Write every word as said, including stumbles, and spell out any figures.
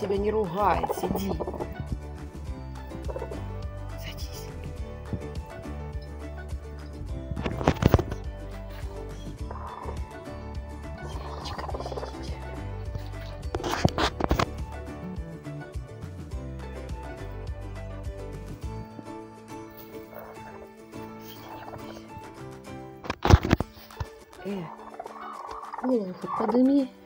тебя не ругает, сиди. Садись. Сядечка, сидите. Сиди, не кусь. Э, голову хоть подыми.